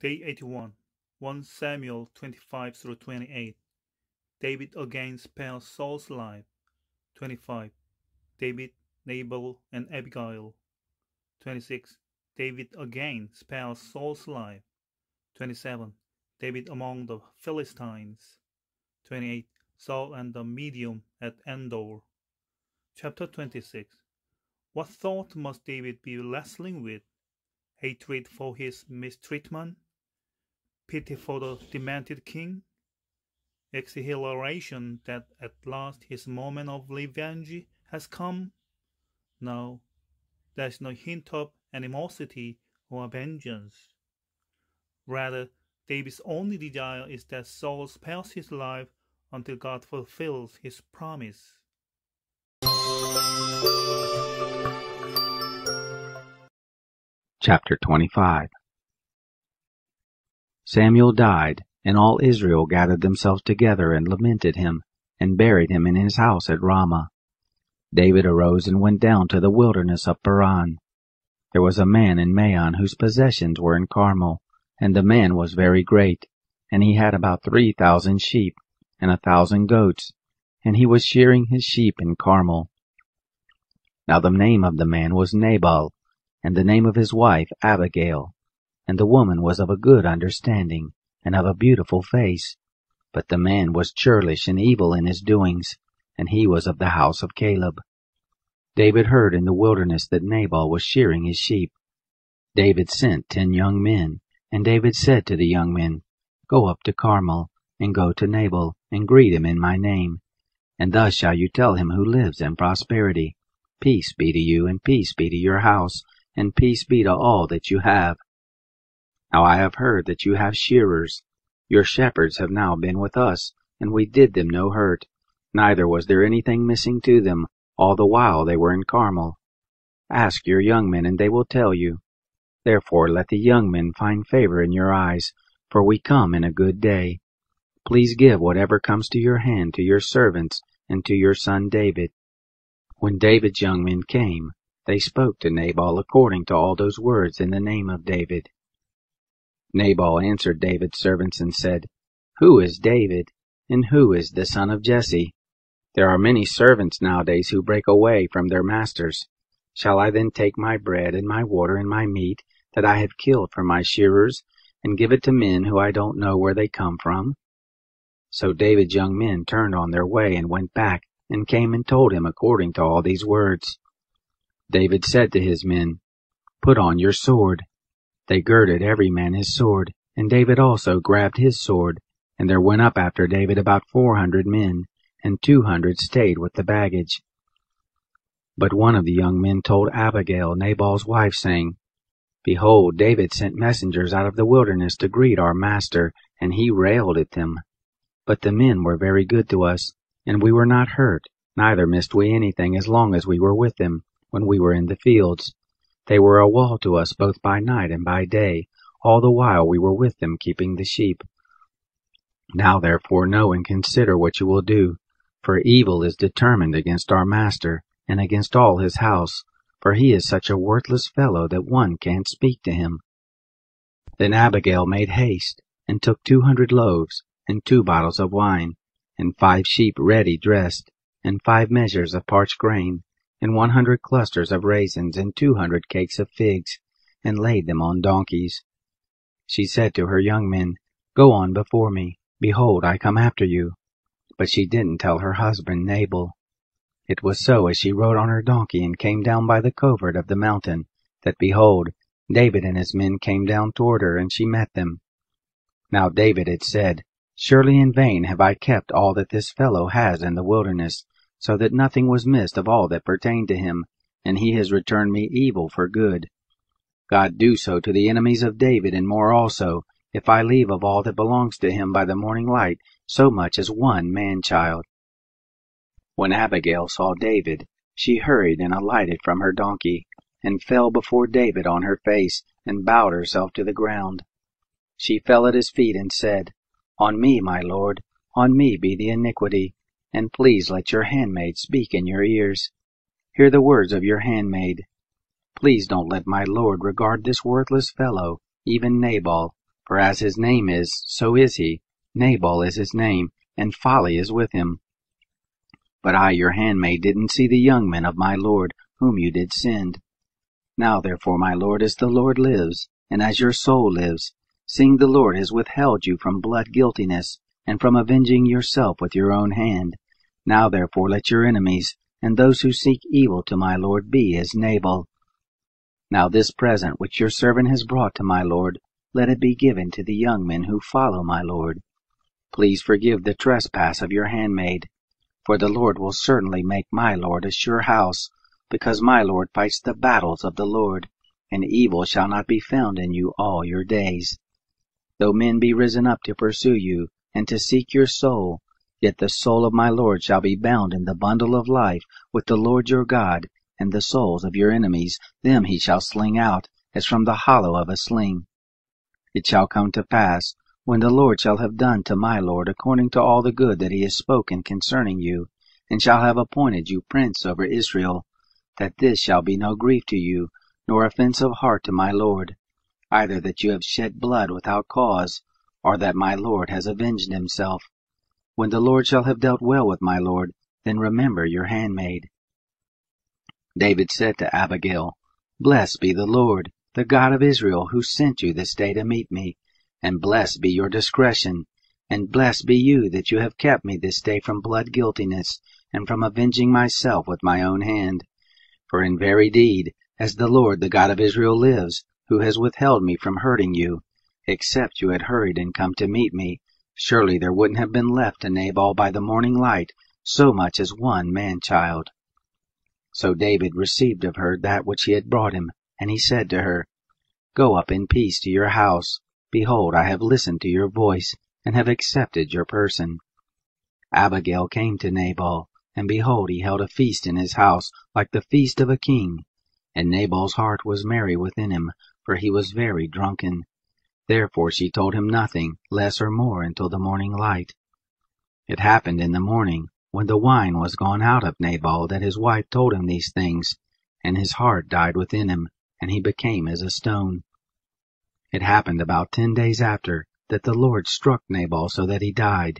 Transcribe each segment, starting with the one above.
Day 81, 1 Samuel 25-28. David again spares Saul's life. 25. David, Nabal, and Abigail. 26. David again spares Saul's life. 27. David among the Philistines. 28. Saul and the medium at Endor. Chapter 26. What thought must David be wrestling with? Hatred for his mistreatment? Pity for the demented king? Exhilaration that at last his moment of revenge has come? No, there is no hint of animosity or vengeance. Rather, David's only desire is that Saul spares his life until God fulfills his promise. Chapter 25. Samuel died, and all Israel gathered themselves together and lamented him, and buried him in his house at Ramah. David arose and went down to the wilderness of Paran. There was a man in Maon whose possessions were in Carmel, and the man was very great, and he had about 3,000 sheep, and 1,000 goats, and he was shearing his sheep in Carmel. Now the name of the man was Nabal, and the name of his wife Abigail, and the woman was of a good understanding, and of a beautiful face. But the man was churlish and evil in his doings, and he was of the house of Caleb. David heard in the wilderness that Nabal was shearing his sheep. David sent 10 young men, and David said to the young men, "Go up to Carmel, and go to Nabal, and greet him in my name. And thus shall you tell him who lives in prosperity, peace be to you, and peace be to your house, and peace be to all that you have. Now I have heard that you have shearers. Your shepherds have now been with us, and we did them no hurt, neither was there anything missing to them, all the while they were in Carmel. Ask your young men, and they will tell you. Therefore let the young men find favor in your eyes, for we come in a good day. Please give whatever comes to your hand to your servants and to your son David." When David's young men came, they spoke to Nabal according to all those words in the name of David. Nabal answered David's servants and said, "Who is David, and who is the son of Jesse? There are many servants nowadays who break away from their masters. Shall I then take my bread and my water and my meat that I have killed for my shearers, and give it to men who I don't know where they come from?" So David's young men turned on their way and went back, and came and told him according to all these words. David said to his men, "Put on your sword." They girded every man his sword, and David also grabbed his sword, and there went up after David about 400 men, and 200 stayed with the baggage. But one of the young men told Abigail, Nabal's wife, saying, "Behold, David sent messengers out of the wilderness to greet our master, and he railed at them. But the men were very good to us, and we were not hurt, neither missed we anything as long as we were with them, when we were in the fields. They were a wall to us both by night and by day, all the while we were with them keeping the sheep. Now therefore know and consider what you will do, for evil is determined against our master, and against all his house, for he is such a worthless fellow that one can't speak to him." Then Abigail made haste, and took 200 loaves, and 2 bottles of wine, and 5 sheep ready dressed, and 5 measures of parched grain, and 100 clusters of raisins, and 200 cakes of figs, and laid them on donkeys. She said to her young men, "Go on before me, behold, I come after you." But she didn't tell her husband Nabal. It was so as she rode on her donkey and came down by the covert of the mountain, that behold, David and his men came down toward her, and she met them. Now David had said, "Surely in vain have I kept all that this fellow has in the wilderness, so that nothing was missed of all that pertained to him, and he has returned me evil for good. God do so to the enemies of David and more also, if I leave of all that belongs to him by the morning light so much as one man-child." When Abigail saw David, she hurried and alighted from her donkey, and fell before David on her face, and bowed herself to the ground. She fell at his feet and said, "On me, my lord, on me be the iniquity, and please let your handmaid speak in your ears. Hear the words of your handmaid. Please don't let my lord regard this worthless fellow, even Nabal, For as his name is, so is he. Nabal is his name, and folly is with him. But I, your handmaid, didn't see the young men of my lord, whom you did send. Now therefore, my lord, as the Lord lives, and as your soul lives, seeing the Lord has withheld you from blood guiltiness, and from avenging yourself with your own hand, now therefore let your enemies, and those who seek evil to my lord, be as Nabal. Now this present which your servant has brought to my lord, let it be given to the young men who follow my lord. Please forgive the trespass of your handmaid, for the Lord will certainly make my lord a sure house, because my lord fights the battles of the Lord, and evil shall not be found in you all your days. Though men be risen up to pursue you, and to seek your soul, yet the soul of my lord shall be bound in the bundle of life with the Lord your God, and the souls of your enemies, them he shall sling out, as from the hollow of a sling. It shall come to pass, when the Lord shall have done to my lord according to all the good that he has spoken concerning you, and shall have appointed you prince over Israel, that this shall be no grief to you, nor offense of heart to my lord, either that you have shed blood without cause, or that my lord has avenged himself. When the Lord shall have dealt well with my lord, then remember your handmaid. David said to Abigail, Blessed be the Lord, the God of Israel, who sent you this day to meet me, and blessed be your discretion, and blessed be you that you have kept me this day from blood guiltiness, and from avenging myself with my own hand. For in very deed, as the Lord the God of Israel lives, who has withheld me from hurting you, except you had hurried and come to meet me, surely there wouldn't have been left to Nabal by the morning light so much as one man-child. So David received of her that which he had brought him, and he said to her, Go up in peace to your house. Behold, I have listened to your voice, and have accepted your person. Abigail came to Nabal, and behold, he held a feast in his house, like the feast of a king. And Nabal's heart was merry within him, for he was very drunken. Therefore she told him nothing, less or more, until the morning light. It happened in the morning, when the wine was gone out of Nabal, that his wife told him these things, and his heart died within him, and he became as a stone. It happened about 10 days after, that the Lord struck Nabal so that he died.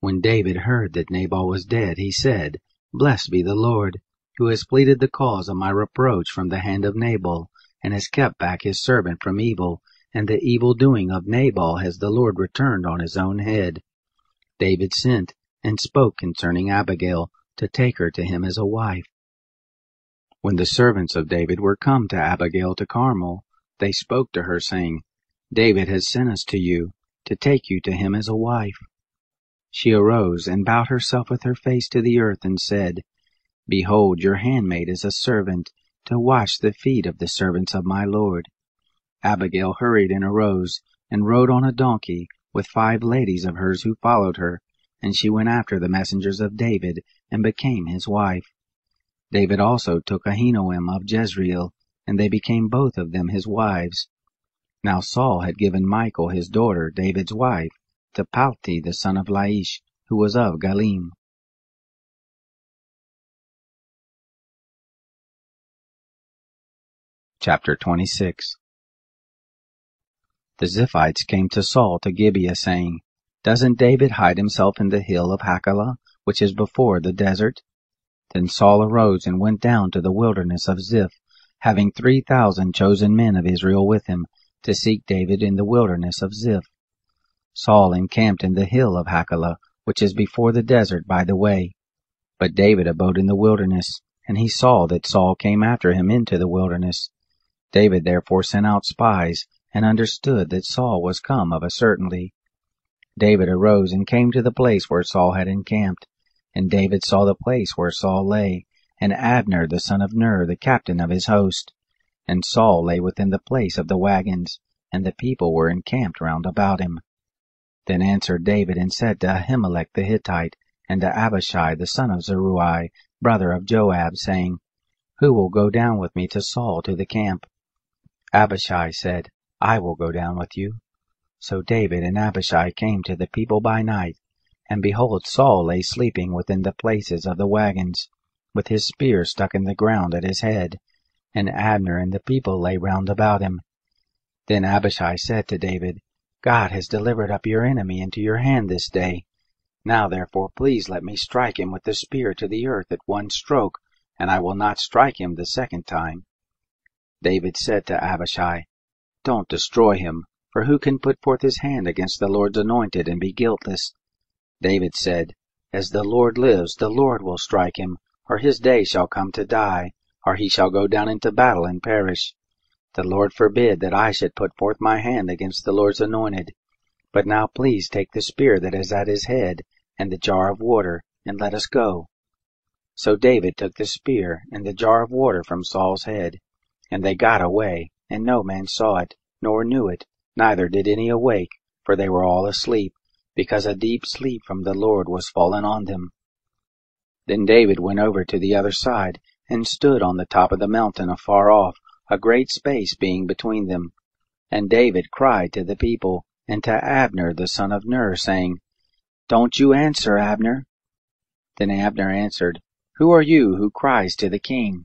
When David heard that Nabal was dead, he said, Blessed be the Lord, who has pleaded the cause of my reproach from the hand of Nabal, and has kept back his servant from evil, and the evil doing of Nabal has the Lord returned on his own head. David sent, and spoke concerning Abigail, to take her to him as a wife. When the servants of David were come to Abigail to Carmel, they spoke to her, saying, David has sent us to you, to take you to him as a wife. She arose, and bowed herself with her face to the earth, and said, Behold, your handmaid is a servant, to wash the feet of the servants of my lord. Abigail hurried and arose, and rode on a donkey, with 5 ladies of hers who followed her, and she went after the messengers of David, and became his wife. David also took Ahinoam of Jezreel, and they became both of them his wives. Now Saul had given Michal his daughter, David's wife, to Palti the son of Laish, who was of Gallim. Chapter 26. The Ziphites came to Saul to Gibeah, saying, Doesn't David hide himself in the hill of Hachilah, which is before the desert? Then Saul arose and went down to the wilderness of Ziph, having 3,000 chosen men of Israel with him, to seek David in the wilderness of Ziph. Saul encamped in the hill of Hachilah, which is before the desert by the way. But David abode in the wilderness, and he saw that Saul came after him into the wilderness. David therefore sent out spies, and understood that Saul was come of a certainty. David arose and came to the place where Saul had encamped, and David saw the place where Saul lay, and Abner the son of Ner, the captain of his host. And Saul lay within the place of the wagons, and the people were encamped round about him. Then answered David and said to Ahimelech the Hittite, and to Abishai the son of Zeruai, brother of Joab, saying, Who will go down with me to Saul to the camp? Abishai said, I will go down with you. So David and Abishai came to the people by night, and behold, Saul lay sleeping within the places of the wagons, with his spear stuck in the ground at his head, and Abner and the people lay round about him. Then Abishai said to David, God has delivered up your enemy into your hand this day. Now therefore please let me strike him with the spear to the earth at one stroke, and I will not strike him the second time." David said to Abishai, "Don't destroy him, for who can put forth his hand against the Lord's anointed and be guiltless?" David said, "As the Lord lives, the Lord will strike him, or his day shall come to die, or he shall go down into battle and perish. The Lord forbid that I should put forth my hand against the Lord's anointed. But now please take the spear that is at his head, and the jar of water, and let us go." So David took the spear and the jar of water from Saul's head, and they got away, and no man saw it, nor knew it, neither did any awake, for they were all asleep, because a deep sleep from the Lord was fallen on them. Then David went over to the other side, and stood on the top of the mountain afar off, a great space being between them. And David cried to the people, and to Abner the son of Ner, saying, "Don't you answer, Abner?" Then Abner answered, "Who are you who cries to the king?"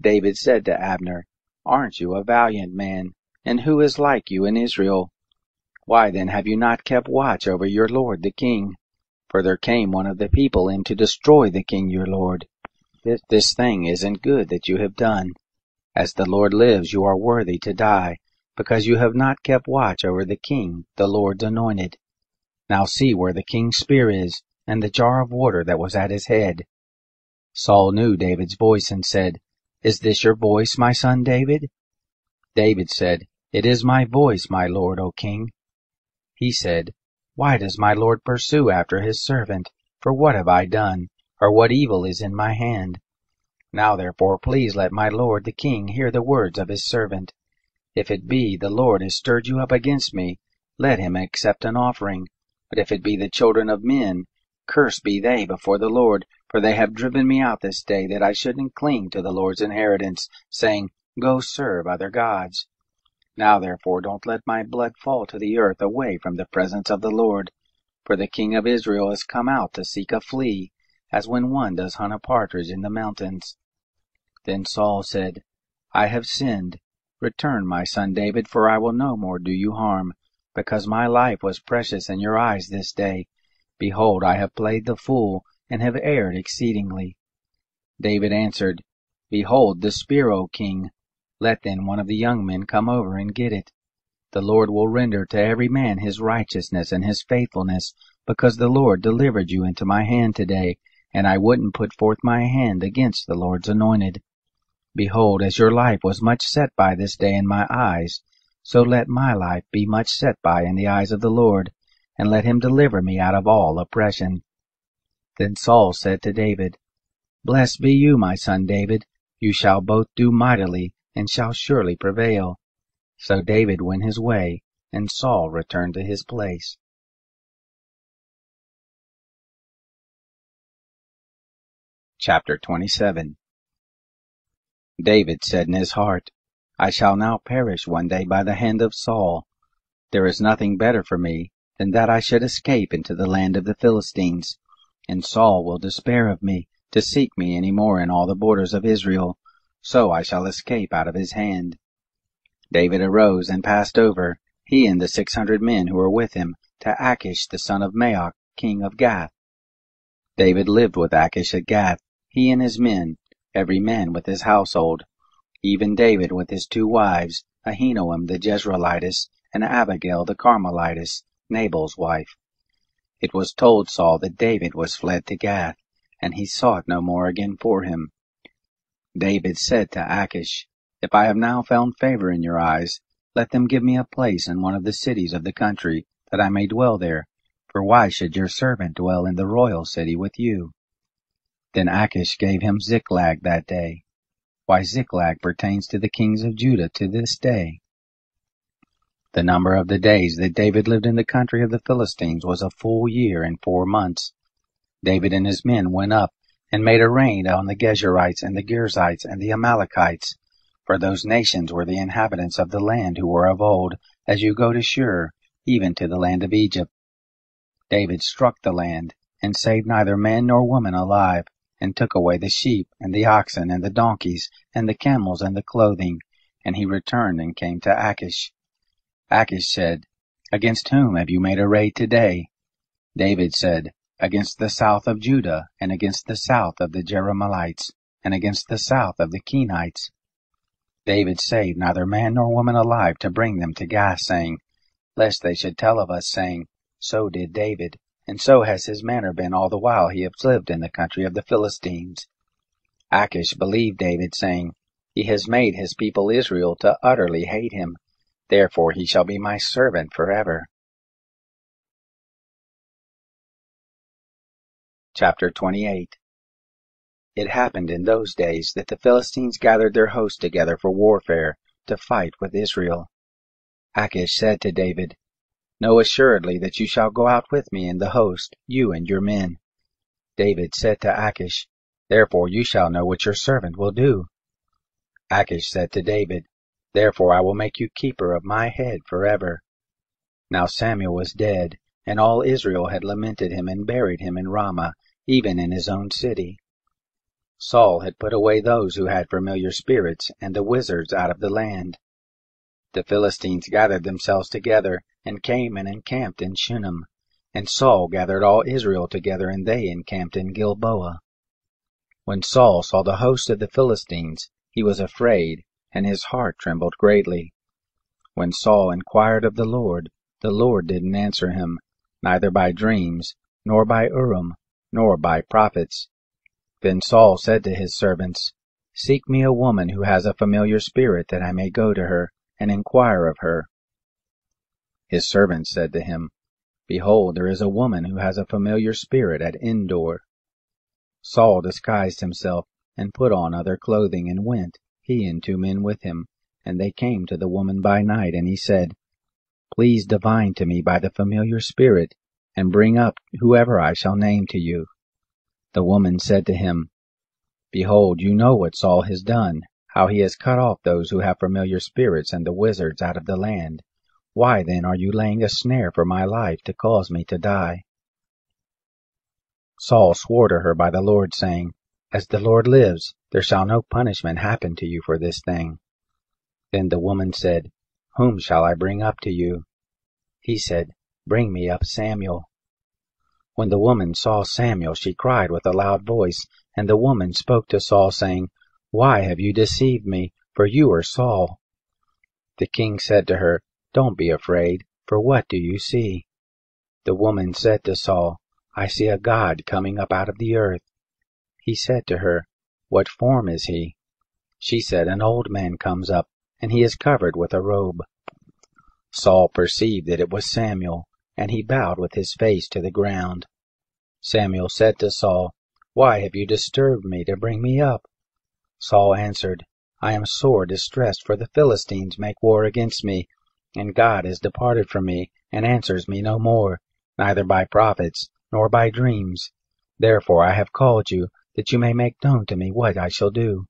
David said to Abner, "Aren't you a valiant man? And who is like you in Israel? Why then have you not kept watch over your lord the king? For there came one of the people in to destroy the king your lord. This thing isn't good that you have done. As the Lord lives, you are worthy to die, because you have not kept watch over the king, the Lord's anointed. Now see where the king's spear is, and the jar of water that was at his head." Saul knew David's voice and said, "Is this your voice, my son David?" David said, "It is my voice, my lord, O king." He said, "Why does my lord pursue after his servant? For what have I done, or what evil is in my hand? Now therefore please let my lord the king hear the words of his servant. If it be the Lord has stirred you up against me, let him accept an offering. But if it be the children of men, cursed be they before the Lord, for they have driven me out this day, that I shouldn't cling to the Lord's inheritance, saying, 'Go serve other gods.' Now therefore don't let my blood fall to the earth away from the presence of the Lord. For the king of Israel has come out to seek a flea, as when one does hunt a partridge in the mountains." Then Saul said, "I have sinned. Return, my son David, for I will no more do you harm, because my life was precious in your eyes this day. Behold, I have played the fool, and have erred exceedingly." David answered, "Behold the spear, O king. Let then one of the young men come over and get it. The Lord will render to every man his righteousness and his faithfulness, because the Lord delivered you into my hand today, and I wouldn't put forth my hand against the Lord's anointed. Behold, as your life was much set by this day in my eyes, so let my life be much set by in the eyes of the Lord, and let him deliver me out of all oppression." Then Saul said to David, "Blessed be you, my son David. You shall both do mightily, and shall surely prevail." So David went his way, and Saul returned to his place. Chapter 27. David said in his heart, "I shall now perish one day by the hand of Saul. There is nothing better for me than that I should escape into the land of the Philistines, and Saul will despair of me to seek me any more in all the borders of Israel, so I shall escape out of his hand." David arose and passed over, he and the 600 men who were with him, to Achish the son of Maok, king of Gath. David lived with Achish at Gath, he and his men, every man with his household, even David with his 2 wives, Ahinoam the Jezreelitess, and Abigail the Carmelitess, Nabal's wife. It was told Saul that David was fled to Gath, and he sought no more again for him. David said to Achish, "If I have now found favor in your eyes, let them give me a place in one of the cities of the country, that I may dwell there, for why should your servant dwell in the royal city with you?" Then Achish gave him Ziklag that day. Why Ziklag pertains to the kings of Judah to this day. The number of the days that David lived in the country of the Philistines was a full year and 4 months. David and his men went up and made a raid on the Geshurites and the Girzites and the Amalekites, for those nations were the inhabitants of the land who were of old, as you go to Shur, even to the land of Egypt. David struck the land, and saved neither man nor woman alive, and took away the sheep, and the oxen, and the donkeys, and the camels, and the clothing. And he returned and came to Achish. Achish said, Against whom have you made a raid today? David said, Against the south of Judah, and against the south of the Jerahmeelites, and against the south of the Kenites. David saved neither man nor woman alive to bring them to Gath, saying, Lest they should tell of us, saying, So did David, and so has his manner been all the while he has lived in the country of the Philistines. Achish believed David, saying, He has made his people Israel to utterly hate him. Therefore he shall be my servant forever. Chapter 28. It happened in those days that the Philistines gathered their host together for warfare, to fight with Israel. Achish said to David, Know assuredly that you shall go out with me in the host, you and your men. David said to Achish, Therefore you shall know what your servant will do. Achish said to David, Therefore I will make you keeper of my head forever. Now Samuel was dead, and all Israel had lamented him and buried him in Ramah, even in his own city. Saul had put away those who had familiar spirits and the wizards out of the land. The Philistines gathered themselves together, and came and encamped in Shunem, and Saul gathered all Israel together, and they encamped in Gilboa. When Saul saw the host of the Philistines, he was afraid, and his heart trembled greatly. When Saul inquired of the Lord didn't answer him, neither by dreams, nor by Urim, nor by prophets. Then Saul said to his servants, Seek me a woman who has a familiar spirit, that I may go to her, and inquire of her. His servants said to him, Behold, there is a woman who has a familiar spirit at Endor. Saul disguised himself, and put on other clothing, and went, he and 2 men with him, and they came to the woman by night, and he said, Please divine to me by the familiar spirit, and bring up whoever I shall name to you. The woman said to him, Behold, you know what Saul has done, how he has cut off those who have familiar spirits and the wizards out of the land. Why then are you laying a snare for my life to cause me to die? Saul swore to her by the Lord, saying, As the Lord lives, there shall no punishment happen to you for this thing. Then the woman said, Whom shall I bring up to you? He said, Bring me up Samuel. When the woman saw Samuel, she cried with a loud voice, and the woman spoke to Saul, saying, Why have you deceived me? For you are Saul. The king said to her, Don't be afraid, for what do you see? The woman said to Saul, I see a God coming up out of the earth. He said to her, What form is he? She said, An old man comes up, and he is covered with a robe. Saul perceived that it was Samuel, and he bowed with his face to the ground. Samuel said to Saul, Why have you disturbed me to bring me up? Saul answered, I am sore distressed, for the Philistines make war against me, and God is departed from me, and answers me no more, neither by prophets nor by dreams. Therefore I have called you, that you may make known to me what I shall do.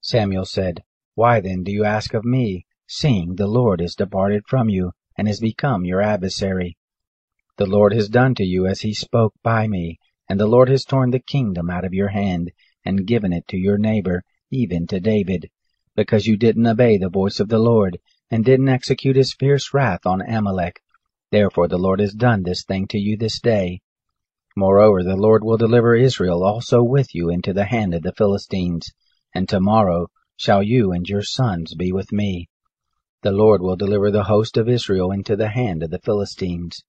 Samuel said, Why then do you ask of me, seeing the Lord is departed from you, and is become your adversary? The Lord has done to you as he spoke by me, and the Lord has torn the kingdom out of your hand, and given it to your neighbor, even to David, because you didn't obey the voice of the Lord, and didn't execute his fierce wrath on Ahimelech. Therefore the Lord has done this thing to you this day. Moreover, the Lord will deliver Israel also with you into the hand of the Philistines, and tomorrow shall you and your sons be with me. The Lord will deliver the host of Israel into the hand of the Philistines.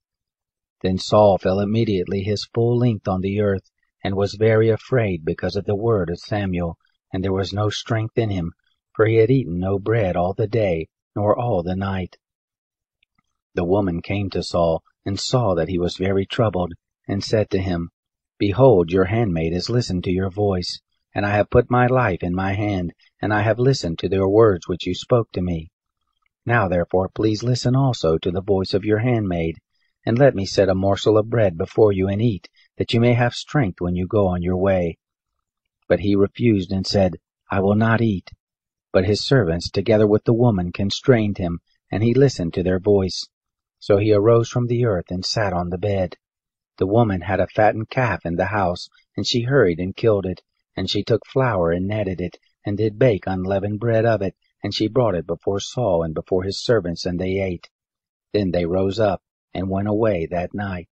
Then Saul fell immediately his full length on the earth, and was very afraid because of the word of Samuel, and there was no strength in him, for he had eaten no bread all the day, nor all the night. The woman came to Saul, and saw that he was very troubled, and said to him, Behold, your handmaid has listened to your voice, and I have put my life in my hand, and I have listened to their words which you spoke to me. Now therefore please listen also to the voice of your handmaid, and let me set a morsel of bread before you and eat, that you may have strength when you go on your way. But he refused and said, I will not eat. But his servants, together with the woman, constrained him, and he listened to their voice. So he arose from the earth and sat on the bed. The woman had a fattened calf in the house, and she hurried and killed it, and she took flour and kneaded it, and did bake unleavened bread of it, and she brought it before Saul and before his servants, and they ate. Then they rose up and went away that night.